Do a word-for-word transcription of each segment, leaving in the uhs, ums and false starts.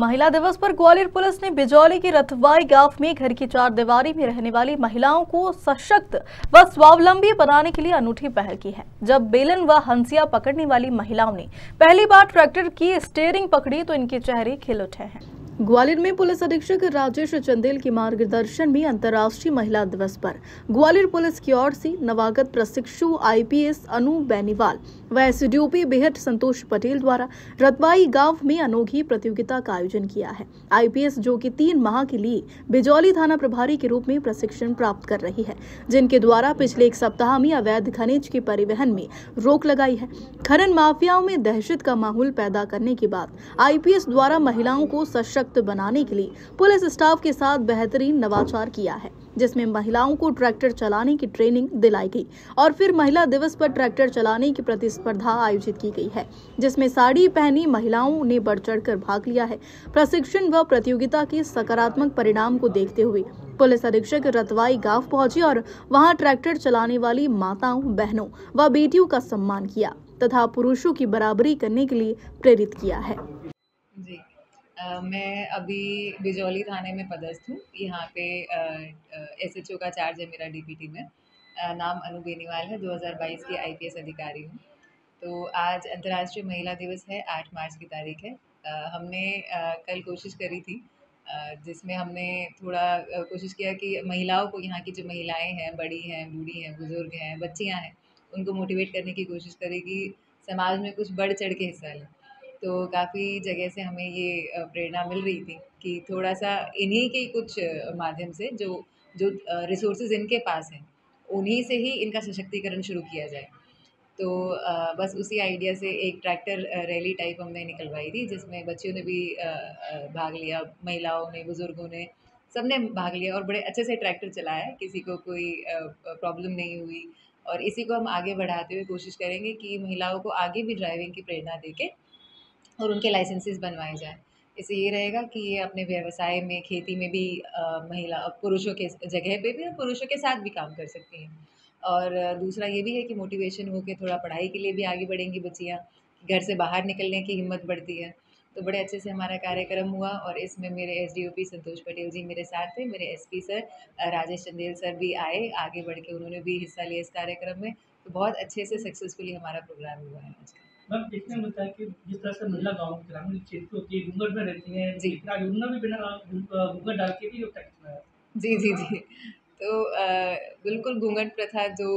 महिला दिवस पर ग्वालियर पुलिस ने बिजौली के रतवाई गांव में घर की चार दीवारी में रहने वाली महिलाओं को सशक्त व स्वावलंबी बनाने के लिए अनूठी पहल की है। जब बेलन व हंसिया पकड़ने वाली महिलाओं ने पहली बार ट्रैक्टर की स्टीयरिंग पकड़ी तो इनके चेहरे खिल उठे हैं। ग्वालियर में पुलिस अधीक्षक राजेश चंदेल के मार्गदर्शन में अंतर्राष्ट्रीय महिला दिवस पर ग्वालियर पुलिस की ओर से नवागत प्रशिक्षु I P S Anu Beniwal व S D O P Behat Santosh Patel द्वारा रतवाई गांव में अनोखी प्रतियोगिता का आयोजन किया है। आई पी एस जो कि तीन माह के लिए बिजौली थाना प्रभारी के रूप में प्रशिक्षण प्राप्त कर रही है, जिनके द्वारा पिछले एक सप्ताह में अवैध खनिज के परिवहन में रोक लगाई है। खनन माफियाओं में दहशत का माहौल पैदा करने के बाद आई पी एस द्वारा महिलाओं को सशक्त बनाने के लिए पुलिस स्टाफ के साथ बेहतरीन नवाचार किया है, जिसमें महिलाओं को ट्रैक्टर चलाने की ट्रेनिंग दिलाई गई और फिर महिला दिवस पर ट्रैक्टर चलाने की प्रतिस्पर्धा आयोजित की गई है, जिसमें साड़ी पहनी महिलाओं ने बढ़ चढ़कर भाग लिया है। प्रशिक्षण व प्रतियोगिता के सकारात्मक परिणाम को देखते हुए पुलिस अधीक्षक रतवाई गांव पहुंची और वहां ट्रैक्टर चलाने वाली माताओं, बहनों व बेटियों का सम्मान किया तथा पुरुषों की बराबरी करने के लिए प्रेरित किया है। Uh, मैं अभी बिजौली थाने में पदस्थ हूँ। यहाँ पे एस एच ओ का चार्ज है मेरा डी पी टी में। uh, नाम अनु बेनीवाल है। दो हज़ार बाईस की आई पी एस अधिकारी हूँ। तो आज अंतर्राष्ट्रीय महिला दिवस है, आठ मार्च की तारीख है। uh, हमने uh, कल कोशिश करी थी, uh, जिसमें हमने थोड़ा uh, कोशिश किया कि महिलाओं को, यहाँ की जो महिलाएं हैं, बड़ी हैं, बूढ़ी हैं, बुज़ुर्ग हैं, बच्चियाँ हैं, उनको मोटिवेट करने की कोशिश करी कि समाज में कुछ बढ़ चढ़ के हिस्सा लें। तो काफ़ी जगह से हमें ये प्रेरणा मिल रही थी कि थोड़ा सा इन्हीं के कुछ माध्यम से जो जो रिसोर्सेज इनके पास हैं, उन्हीं से ही इनका सशक्तिकरण शुरू किया जाए। तो बस उसी आइडिया से एक ट्रैक्टर रैली टाइप हमने निकलवाई थी, जिसमें बच्चियों ने भी भाग लिया, महिलाओं ने, बुज़ुर्गों ने, सब ने भाग लिया और बड़े अच्छे से ट्रैक्टर चलाया। किसी को कोई प्रॉब्लम नहीं हुई और इसी को हम आगे बढ़ाते हुए कोशिश करेंगे कि महिलाओं को आगे भी ड्राइविंग की प्रेरणा दे के और उनके लाइसेंसेस बनवाए जाएं। इससे ये रहेगा कि ये अपने व्यवसाय में, खेती में भी आ, महिला पुरुषों के जगह पे भी और पुरुषों के साथ भी काम कर सकती हैं। और दूसरा ये भी है कि मोटिवेशन हो के थोड़ा पढ़ाई के लिए भी आगे बढ़ेंगी बच्चियाँ, घर से बाहर निकलने की हिम्मत बढ़ती है। तो बड़े अच्छे से हमारा कार्यक्रम हुआ और इसमें मेरे S D O P Santosh Patel ji मेरे साथ थे, मेरे S P sir Rajesh Chandel sir भी आए, आगे बढ़ के उन्होंने भी हिस्सा लिया इस कार्यक्रम में। तो बहुत अच्छे से सक्सेसफुली हमारा प्रोग्राम हुआ है आज का। मैम, देखने में आता है कि जिस तरह से महिला गाँव ग्रामीण क्षेत्रों की घूंघट में रहती हैं, जी उन्होंने भी बिना घूंघट डाल के भी है। जी जी जी तो आ, बिल्कुल घूंघट प्रथा जो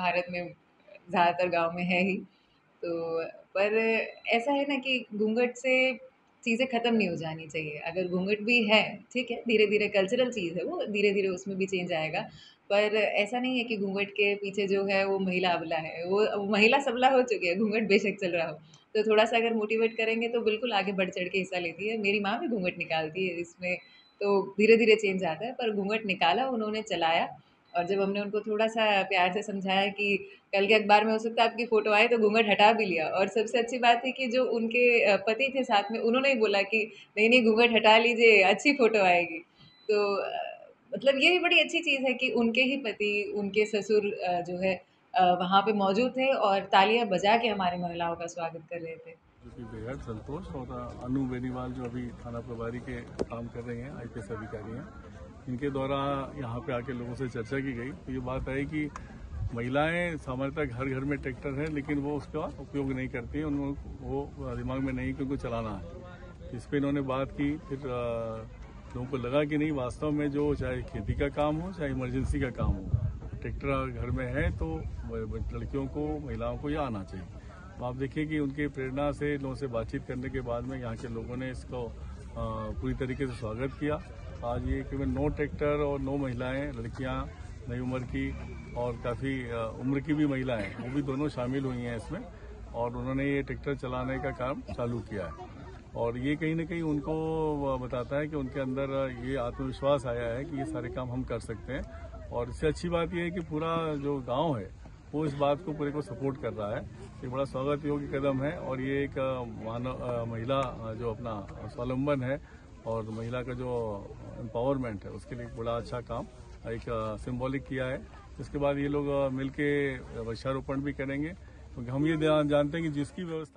भारत में ज़्यादातर गांव में है ही, तो पर ऐसा है ना कि घूंघट से चीज़ें ख़त्म नहीं हो जानी चाहिए। अगर घूंघट भी है, ठीक है, धीरे धीरे कल्चरल चीज़ है वो, धीरे धीरे उसमें भी चेंज आएगा। पर ऐसा नहीं है कि घूंघट के पीछे जो है वो महिला अबला है, वो महिला सबला हो चुकी है, घूंघट बेशक चल रहा हो। तो थोड़ा सा अगर मोटिवेट करेंगे तो बिल्कुल आगे बढ़ चढ़ के हिस्सा लेती है। मेरी माँ भी घूंघट निकालती है, इसमें तो धीरे धीरे चेंज आता है। पर घूंघट निकाला उन्होंने, चलाया, और जब हमने उनको थोड़ा सा प्यार से समझाया कि कल के अखबार में हो सकता है आपकी फ़ोटो आए, तो घूंघट हटा भी लिया। और सबसे अच्छी बात थी कि जो उनके पति थे साथ में, उन्होंने ही बोला कि नहीं नहीं घूंघट हटा लीजिए, अच्छी फ़ोटो आएगी। तो मतलब ये भी बड़ी अच्छी चीज़ है कि उनके ही पति, उनके ससुर जो है वहाँ पे मौजूद थे और तालियां बजा के हमारी महिलाओं का स्वागत कर रहे थे। बेहद संतोष और अनु बेनीवाल जो अभी थाना प्रभारी के काम कर रही हैं, आई पी एस अधिकारी हैं, इनके द्वारा यहाँ पे आके लोगों से चर्चा की गई। तो ये बात आई कि महिलाएं सामान्यतः हर घर में ट्रैक्टर है, लेकिन वो उसका उपयोग नहीं करती हैं, उन वो दिमाग में नहीं कि उनको चलाना है। इस पर इन्होंने बात की, फिर लोगों को लगा कि नहीं, वास्तव में जो चाहे खेती का काम हो, चाहे इमरजेंसी का काम हो, ट्रैक्टर घर में है तो लड़कियों को, महिलाओं को यह आना चाहिए। तो आप देखिए कि उनके प्रेरणा से, लोगों से बातचीत करने के बाद में यहाँ के लोगों ने इसको पूरी तरीके से स्वागत किया। आज ये केवल नौ ट्रैक्टर और नौ महिलाएं, लड़कियां नई उम्र की और काफ़ी उम्र की भी महिलाएं, वो भी दोनों शामिल हुई हैं इसमें और उन्होंने ये ट्रैक्टर चलाने का काम चालू किया है। और ये कहीं ना कहीं उनको बताता है कि उनके अंदर ये आत्मविश्वास आया है कि ये सारे काम हम कर सकते हैं। और इससे अच्छी बात यह है कि पूरा जो गांव है वो इस बात को पूरे को सपोर्ट कर रहा है। ये बड़ा स्वागत योग्य कदम है और ये एक मानव महिला जो अपना स्वावलंबन है और महिला का जो एम्पावरमेंट है, उसके लिए बड़ा अच्छा काम एक सिंबॉलिक किया है। इसके बाद ये लोग मिलके वृक्षारोपण भी करेंगे, क्योंकि तो हम ये जानते हैं कि जिसकी व्यवस्था